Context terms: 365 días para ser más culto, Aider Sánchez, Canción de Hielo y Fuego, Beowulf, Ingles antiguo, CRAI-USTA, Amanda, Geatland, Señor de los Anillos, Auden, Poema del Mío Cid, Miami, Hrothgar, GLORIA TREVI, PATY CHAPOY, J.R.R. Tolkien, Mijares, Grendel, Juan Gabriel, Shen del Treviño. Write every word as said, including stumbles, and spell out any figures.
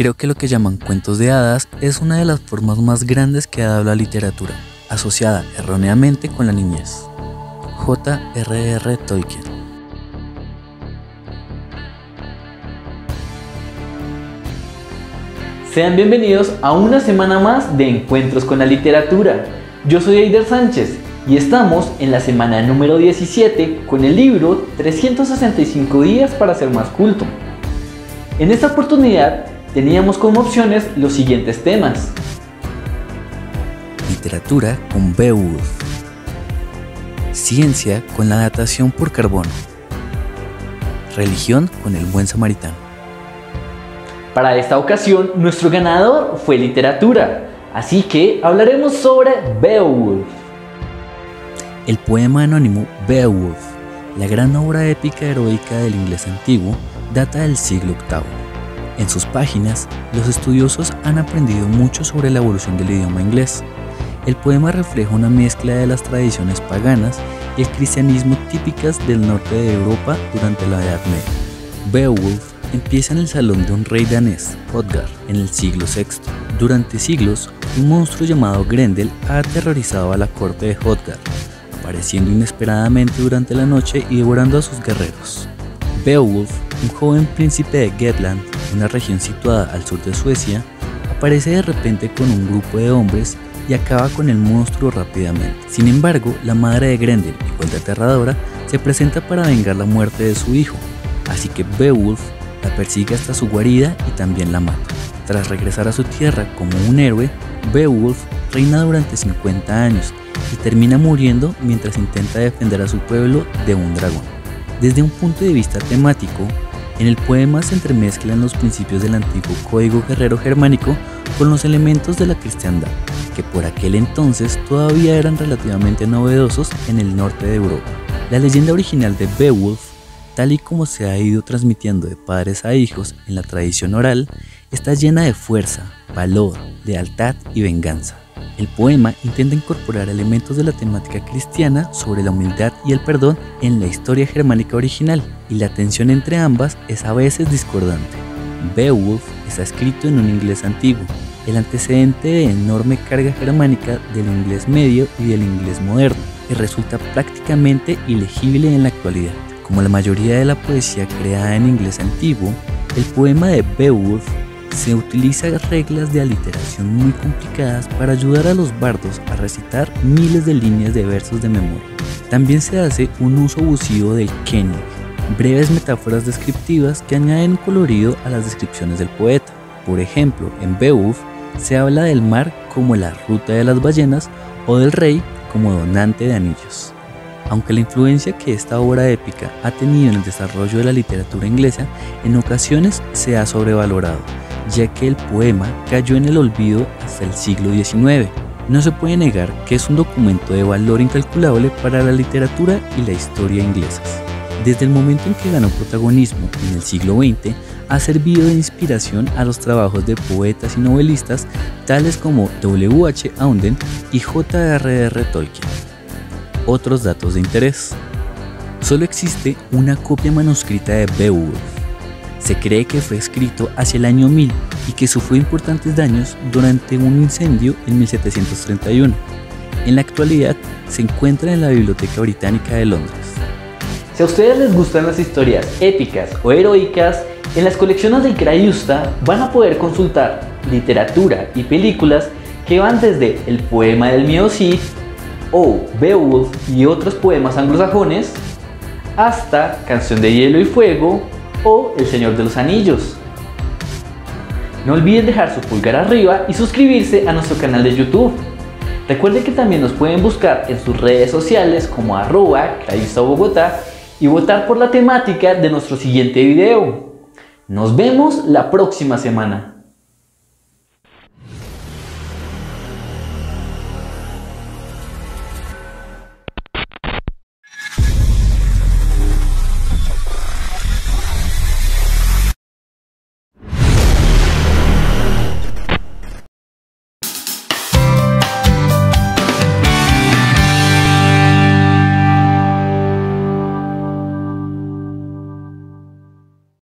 Creo que lo que llaman cuentos de hadas es una de las formas más grandes que ha dado la literatura, asociada erróneamente con la niñez. J R R. Tolkien. Sean bienvenidos a una semana más de Encuentros con la Literatura. Yo soy Aider Sánchez y estamos en la semana número diecisiete con el libro trescientos sesenta y cinco días para ser más culto. En esta oportunidad teníamos como opciones los siguientes temas: literatura con Beowulf, ciencia con la datación por carbono, religión con el buen samaritano. Para esta ocasión, nuestro ganador fue literatura, así que hablaremos sobre Beowulf. El poema anónimo Beowulf, la gran obra épica heroica del inglés antiguo, data del siglo octavo. En sus páginas, los estudiosos han aprendido mucho sobre la evolución del idioma inglés. El poema refleja una mezcla de las tradiciones paganas y el cristianismo típicas del norte de Europa durante la Edad Media. Beowulf empieza en el salón de un rey danés, Hrothgar, en el siglo sexto. Durante siglos, un monstruo llamado Grendel ha aterrorizado a la corte de Hrothgar, apareciendo inesperadamente durante la noche y devorando a sus guerreros. Beowulf, un joven príncipe de Geatland, una región situada al sur de Suecia, aparece de repente con un grupo de hombres y acaba con el monstruo rápidamente. Sin embargo, la madre de Grendel, igual de aterradora, se presenta para vengar la muerte de su hijo, así que Beowulf la persigue hasta su guarida y también la mata. Tras regresar a su tierra como un héroe, Beowulf reina durante cincuenta años y termina muriendo mientras intenta defender a su pueblo de un dragón. Desde un punto de vista temático, en el poema se entremezclan los principios del antiguo código guerrero germánico con los elementos de la cristiandad, que por aquel entonces todavía eran relativamente novedosos en el norte de Europa. La leyenda original de Beowulf, tal y como se ha ido transmitiendo de padres a hijos en la tradición oral, está llena de fuerza, valor, lealtad y venganza. El poema intenta incorporar elementos de la temática cristiana sobre la humildad y el perdón en la historia germánica original, y la tensión entre ambas es a veces discordante. Beowulf está escrito en un inglés antiguo, el antecedente de enorme carga germánica del inglés medio y del inglés moderno, que resulta prácticamente ilegible en la actualidad. Como la mayoría de la poesía creada en inglés antiguo, el poema de Beowulf se utiliza reglas de aliteración muy complicadas para ayudar a los bardos a recitar miles de líneas de versos de memoria. También se hace un uso abusivo del kenny, breves metáforas descriptivas que añaden colorido a las descripciones del poeta. Por ejemplo, en Beowulf se habla del mar como la ruta de las ballenas o del rey como donante de anillos. Aunque la influencia que esta obra épica ha tenido en el desarrollo de la literatura inglesa, en ocasiones se ha sobrevalorado, ya que el poema cayó en el olvido hasta el siglo diecinueve. No se puede negar que es un documento de valor incalculable para la literatura y la historia inglesas. Desde el momento en que ganó protagonismo en el siglo veinte, ha servido de inspiración a los trabajos de poetas y novelistas tales como doble u hache Auden y jota erre erre Tolkien. Otros datos de interés. Solo existe una copia manuscrita de Beowulf. Se cree que fue escrito hacia el año mil y que sufrió importantes daños durante un incendio en mil setecientos treinta y uno. En la actualidad se encuentra en la Biblioteca Británica de Londres. Si a ustedes les gustan las historias épicas o heroicas, en las colecciones del CRAI-USTA van a poder consultar literatura y películas que van desde el Poema del Mío Cid o Beowulf y otros poemas anglosajones, hasta Canción de Hielo y Fuego o El Señor de los Anillos. No olviden dejar su pulgar arriba y suscribirse a nuestro canal de YouTube. Recuerden que también nos pueden buscar en sus redes sociales como arroba CRAI-USTA Bogotá y votar por la temática de nuestro siguiente video. Nos vemos la próxima semana.